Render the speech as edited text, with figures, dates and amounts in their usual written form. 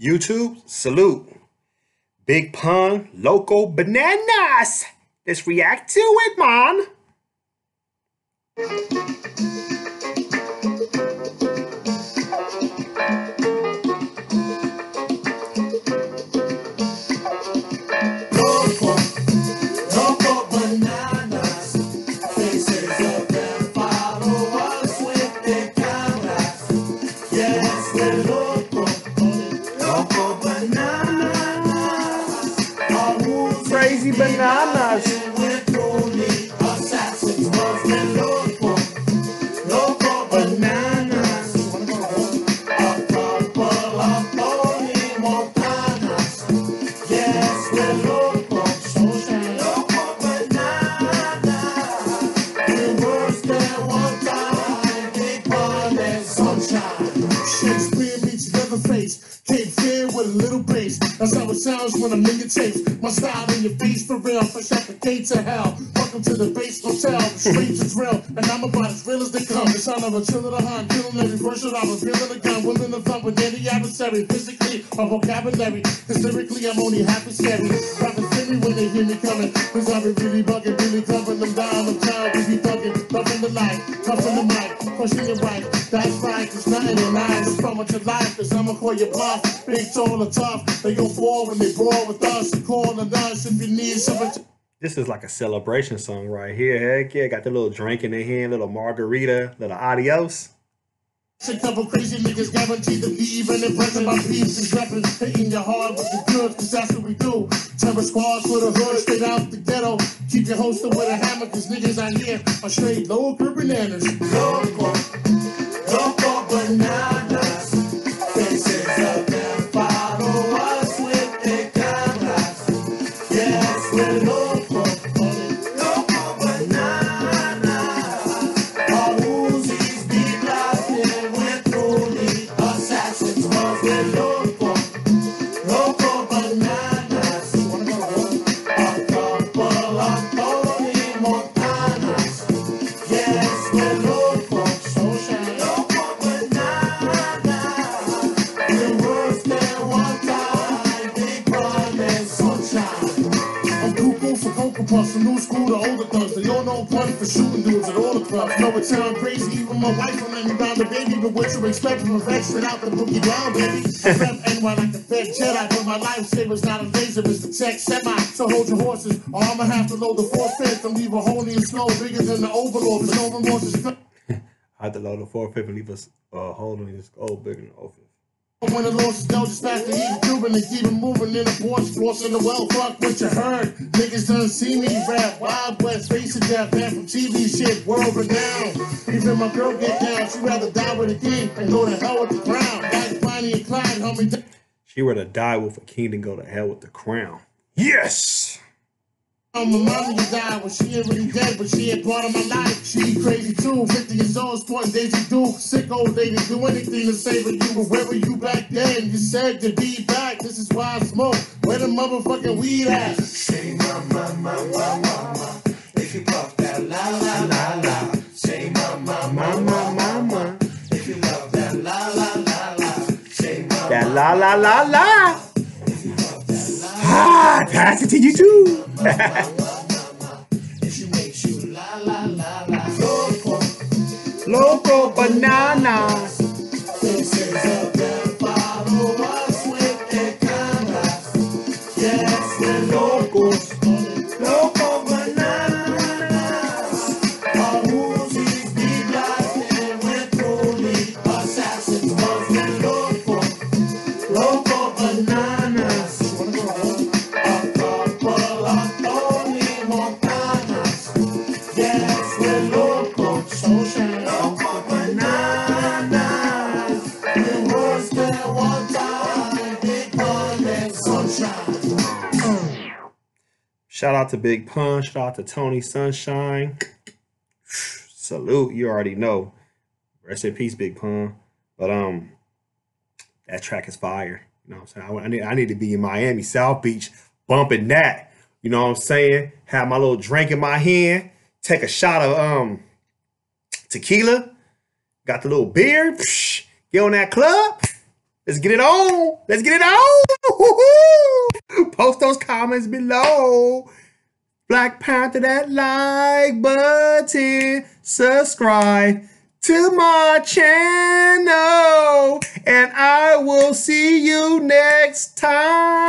YouTube, salute. Big Pun, Loco Bananas. Let's react to it, man. Loco Bananas. Faces of them follow us with their cameras. Yes, they're Loco Bananas. Crazy bananas. Shakespeare meets Leatherface, Cape Fear with a little bass. That's how it sounds when I make a taste. My style in your beast for real, fresh out the gates of hell. Welcome to the base hotel, the streets is real, and I'm about as real as they come. The sound of a chill of the hunt, killing every verse that I was reeling a gun, willing to thump with any adversary. Physically, my vocabulary, hysterically, I'm only half as scary. Rappers hear me when they hear me coming, cause I've been really bugging, really covering them down. I'm tired, we be thugging, loving the light, touching the mic, pushing it right. That's right, it's nothing in life. It's from what you like, cause I'ma call you bluff. Big, tall, and tough. They go forward when they brawl with us. They call on us if you need something. This is like a celebration song right here. Heck yeah, got the little drink in their hand, little margarita, little adios. A couple crazy niggas guaranteed to leave, and the rest of my peeps is rapping, hitting your heart with the goods, cause that's what we do. Terror Squad for the hood, straight out the ghetto. Keep your holster with a hammer, cause niggas out here are straight Loco Bananas. Loco Bananas. Faces of them follow us with their cameras. Yes, we're Loco. Loco Bananas. Our Uzis be blasting with truly assassins. Cause we're Loco. Loco Bananas. A couple of Tony Montanas. Yes, we're Loco. Puffs, the new school, the older thugs, they all know Pun for shooting dudes at all the clubs. Know it sound crazy, even my wife will let me down the baby, but what you expect from a rat straight out the boogie down, baby. I rep NY like the Fed Jedi, but my lifesaver's not a laser, it's the tech semi. So hold your horses, or I'ma have to load the 4/5 and leave a hole in your snow bigger than the overlord, but no remorse is. I had to load the 4/5 and leave a hole in your skull bigger than the overlord. When the loss is dealt, just back to eating Cuban and keep it moving in the porch, forcing the well, fuck what you heard. Niggas done see me rap, Wild West, face of death, man from TV shit, world renowned. Even my girl get down, she'd rather die with a king and go to hell with the crown. Like Bonnie and Clyde, homie. She'd rather die with a king than go to hell with the crown. Yes! My mama, you died when she ain't really dead, but she ain't part of my life. She crazy too, 50 years old, sporting Daisy Duke. Sick old lady, do anything to save you, but where were you back then? You said to be back, this is why I smoke. Where the motherfucking weed at? Say mama, if you pop that la la la la. Say mama, if you love that la la la la. Say mama, that la la la la. Ah, pass it to you too. Loco Bananas. Shout out to Big Pun, shout out to Tony Sunshine. Salute, you already know. Rest in peace, Big Pun. But that track is fire. You know what I'm saying? I need to be in Miami, South Beach, bumping that. You know what I'm saying? Have my little drink in my hand, take a shot of tequila, got the little beer, get on that club. Let's get it on. Let's get it on. Post those comments below. Black Panther, that like button. Subscribe to my channel. And I will see you next time.